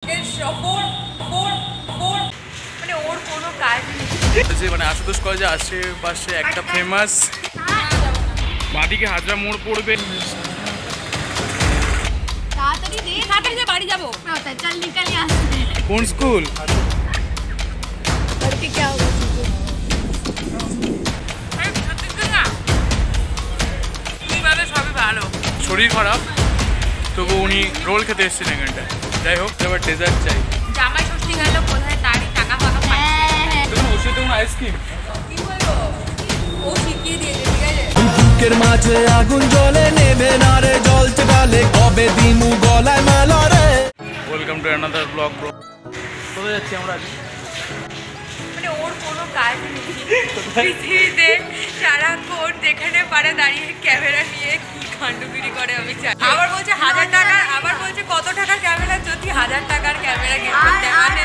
शरीर खराब तो उन्हीं रोल खेते যাই হোক এবার ডেজার্ট চাই জামাই ষষ্ঠী গেল কোথায় তারি টাকা ফাঁকা পাচ্ছে তুমি ওষুধ তুমি আইসক্রিম কি হলো ও শিখিয়ে দিয়ে দিল বুকের মাঝে আগুন জ্বলে নেবে না রে জ্বলতে বলে কবে দিমু গলায় মালা রে welcome to another blog bro কোথায় যাচ্ছি আমরা আজ মানে ওর কোনো কাজ নেই পৃথিবীতে সারা কোট দেখানে পারে দাঁড়িয়ে ক্যামেরা নিয়ে কি কাণ্ডগিরি করে আমি চাই আবার বলছে 1000 টাকা আবার বলছে কত টাকা ক্যামেরা হাজার টাকার ক্যামেরা কিনতে মানে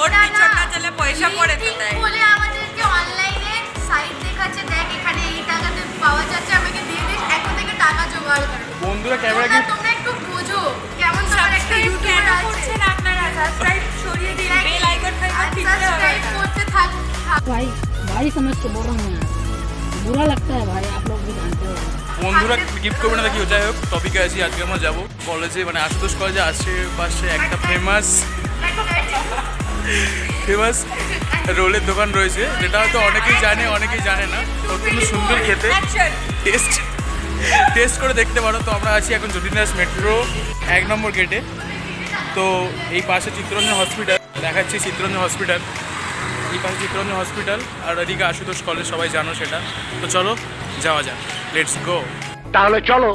ওর পিছনটা চলে পয়সা পড়ে তো তাই বলে আমাদেরকে অনলাইনে সাইট দেখাচ্ছে দেখ এখানে এই টাকাতে পাওয়া যাচ্ছে আমাকে দিয়ে দিস এখন থেকে টাকা জোগাড় করো বন্ধুরা ক্যামেরা কি তোমরা একটু বোঝো কেমন করে একটা ইউটিউব করছেন আপনারা সাবস্ক্রাইব ছড়িয়ে দিন বেল আইকন টিপে সাবস্ক্রাইব করতে থাক ভাই ভাই समझ के बोल रहा हूं बुरा लगता है भाई आप लोग भी जानते हो বন্ধুরা গিফট করবে না কি হয়ে যায় টপিক আছে আজকে আমরা যাব কলেজে মানে আশুতোষ কলেজে আশেপাশে একটা ফেমাস রোলের দোকান রয়েছে যেটা হয়তো অনেকেই জানে না অত্যন্ত সুন্দর খেতে টেস্ট করে দেখতে পারো তো আমরা আছি এখন যতীনদাস মেট্রো 1 নম্বর গেটে তো এই পাশে চিত্তরঞ্জন হসপিটাল দেখাচ্ছি চিত্তরঞ্জন হসপিটাল আর এদিকে আশুতোষ কলেজ সবাই জানো সেটা তো চলো যাওয়া যাক লেটস গো তাহলে চলো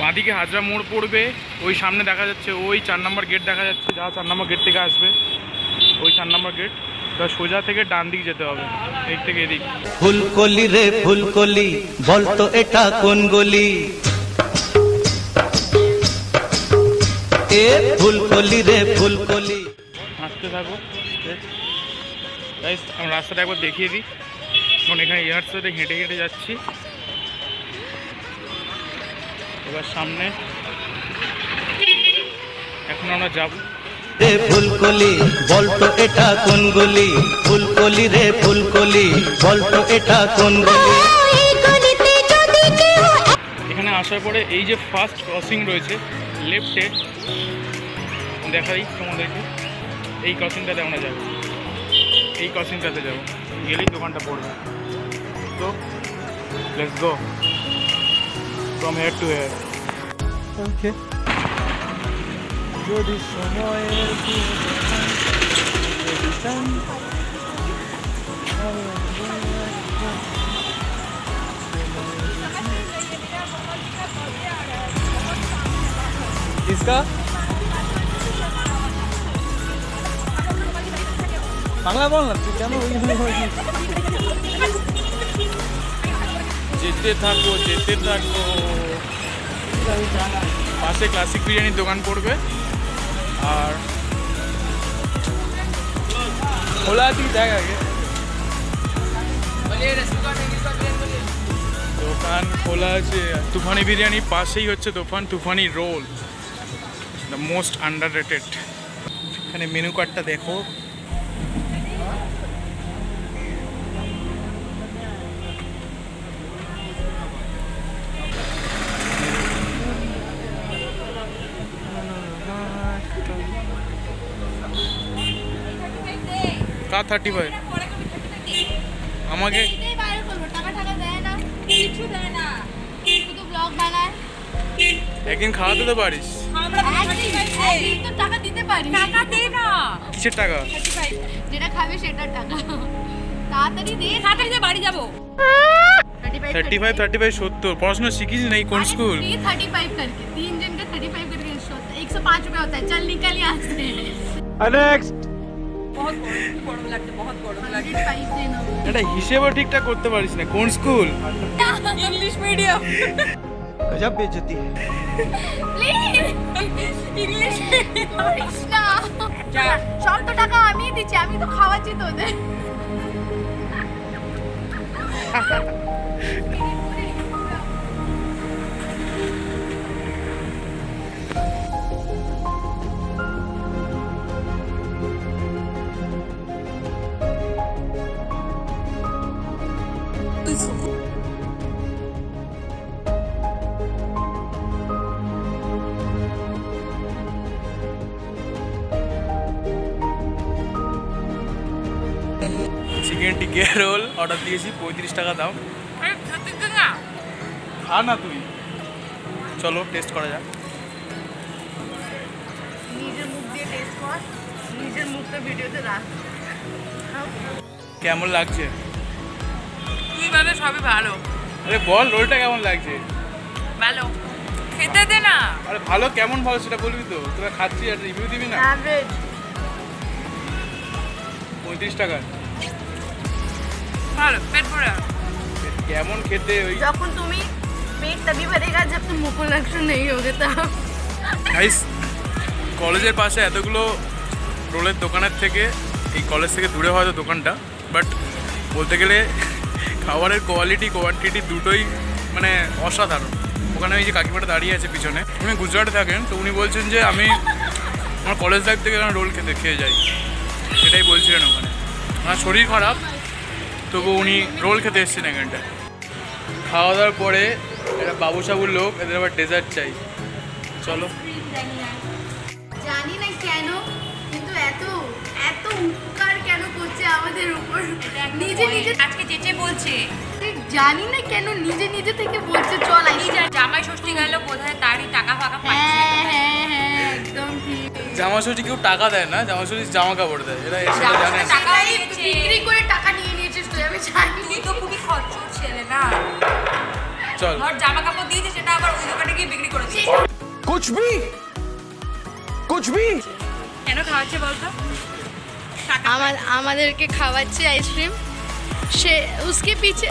বাদিকে হাজরা মোড় পড়বে ওই সামনে দেখা যাচ্ছে ওই 4 নম্বর গেট দেখা যাচ্ছে যা 4 নম্বর গেট থেকে আসবে ওই 4 নম্বর গেট তা সোজা থেকে ডান দিকে যেতে হবে এই থেকে এদিক ফুলকলি রে ফুলকলি বল তো এটা কোন গলি এ ফুলকলি রে ফুলকলি আস্তে থাকো गाइस আমরা রাস্তাটা একবার দেখিয়ে দিই এখন এখানে ইয়ারসেতে হেঁটে যাচ্ছি এবার সামনে এখন আমরা যাব রে ফুলকলি বল তো এটা কোন গলি ফুলকলি রে ফুলকলি বল তো এটা কোন গলি এখানে আসার পরে এই যে ফার্স্ট ক্রসিং রয়েছে লেফটে দেখাই তোমাদেরকে এই ক্রসিংটাতে আমরা যাব এই ক্রসিংটাতে যাব গেলেই দোকানটা পড়বে তো let's go from here to here okay jodi somoy jodi tan iska bangla bol na kemo যেতে থাকবো পাশে ক্লাসিক বিরিয়ানির দোকান পড়বে আর খোলা দিকে দেখ আগে দোকান খোলা আছে তুফানি বিরিয়ানি পাশেই হচ্ছে Tufani roll the most underrated এখানে মেনু কার্ডটা দেখো का 35 আমাকে এই বাইরে করব টাকা দেয় না কিছু দেয় না শুধু ব্লগ বানায় একদিন খাওয়াতে তো পারিস আমরা একদিন তো টাকা দিতে পারি টাকা দে না কিসের টাকা 35 যেটা খাবে সেটার টাকা তাড়াতাড়ি দে তাড়াতাড়ি যে বাড়ি যাব 35 70 পড়াশোনা শিখিস না কোন স্কুল 35 करके 3 जन का 35 करके 105 ₹105 होता है चल निकल यहां से next Chicken tikka roll order diyesi 35 taka dao. Kha na tui. Chalo taste kora ja. Nijer mukh diye taste kor. Nijer mukh ta video te rakh. Kemon lagche? Tui bole sobi bhalo. Are bol roll ta kemon lagche? Bhalo. Khete de na. Are bhalo kemon bhalo seta bolbi to. Tumi khacchi ar review dibi na. Average. 35 taka. Hello, pet pura. Camon khete hoy. Jokhon tumi pet tabhi bharega jab tum mukul action nahi hoge tab. Guys, college er pashe eto gulo roller dokaner theke ei college theke dure hoy to dokan ta, but bolte gele khawarer quality quantity dutoi mane osadharon. Okhane ei je kakimata dariye ache pichone. Uni Gujarat e thaken to uni bolchen je ami amar college life theke roll khete kheye jai. Etai bolchilen okhane. Amar shorir kharap तो वो उन्हीं role के test नहीं करते। खाओ दर पड़े इधर बाबूशा वो लोग इधर बस डेजर्ट चाहिए। चलो। जानी ना क्या नो किंतु ऐतो ऊपर क्या नो कोचे आवाज़ ऊपर नीचे नीचे आज के जेजे बोलचे। जानी ना क्या नो नीचे नीचे थे के बोलचे चौलाई। नीचे जामा शोष्टी का लोग बोलते हैं ताड़ी ताका फाका पाँच। जामा शोष्टी क्यों ताका दे ना जामा शोष्टी जामा का बोलते हैं इधर ऐसे जाने ताका बिक्री को ले ताका नहीं नीचे तो ये भी जाने तू तो खूबी खर्चों चले ना चल और जामा का बोल दीजिए चटा पर उधर कटे की बिक्री करो कुछ भी क्या ना खावाच्चे बोलता आमादेर के खावाच्चे आइसक्रीम शे उसके पीछे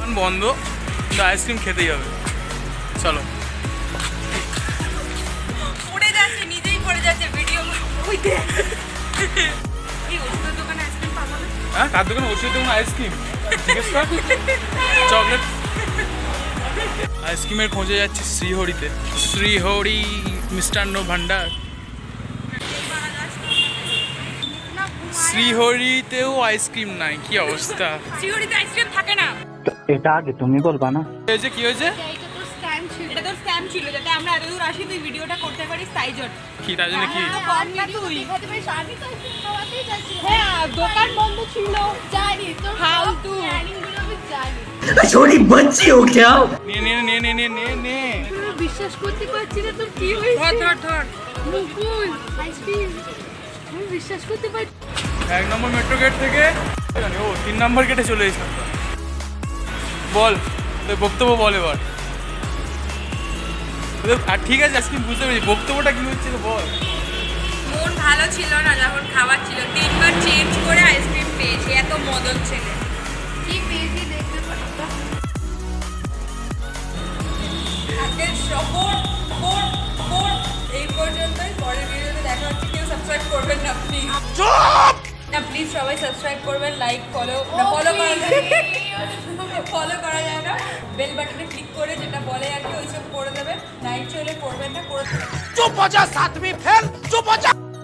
मन बंदो तो आइसक्रीम खेते ही होगे चलो। उड़े जाते नीचे ही पड़े जाते वीडियो में। कोई दे। ये उसको तो कौन आइसक्रीम पापा में? हाँ काटो कौन उसको तो कौन आइसक्रीम? ठीक है स्टार्ट। चॉकलेट। आइसक्रीम में खोजे जाते श्रीहोरी थे। श्रीहोरी मिष्टान्नो भंडार। श्रीहोरी ते वो आइसक्रीम ना है क्या उसका? श्रीहोरी ते आइसक्रीम था क्या ना? इटा आगे तुम ही बोल पाना। क्यों এটা তো স্ক্যাম ছিল যেটা আমরা এত দূর আসি তুই ভিডিওটা করতে পারিস তাই জন্য কি তাই জন্য কি কর না তুই খাতে ভাই শাড়ি তো খাওয়াতেই যাচ্ছি হ্যাঁ দোকান বন্ধ ছিল জানি তো হাউ টু প্ল্যানিং গুলো আমি জানি ছোটি বাচ্চি ও क्या নে নে নে নে নে নে নে তুই বিশ্বাস করতে পারছিস না তোর কি হইছে ধর মুকুল আইসক্রিম তুই বিশ্বাস করতে পারছিস এক নম্বর মেট্রো গেট থেকে ও তিন নম্বর গেটে চলে এসেছিস বল তুই বক্তব্য বল এবার ठीक है आइसक्रीम बुझते बक्तव्यटा कि होच्छे तो बोल मन ভালো ছিল না যখন খাবার ছিল তিনবার চেঞ্জ করে আইসক্রিম পেয়েছি এত মদন ছেলে কি পেয়েছি দেখতে পাচ্ছো আজকে সব এই পর্যন্তই পরের ভিডিওতে দেখা হচ্ছে কেউ সাবস্ক্রাইব করবেন না প্লিজ চুপ না প্লিজ সবাই সাবস্ক্রাইব করবেন লাইক ফলো করা যায় ফলো করা যায় না বেল বাটনে ক্লিক করে যেটা বলে আর কি ওইসব করে দেবেন লাইক চলে করবেন না করে চুপ हो जा साथ में फेल चुप हो जा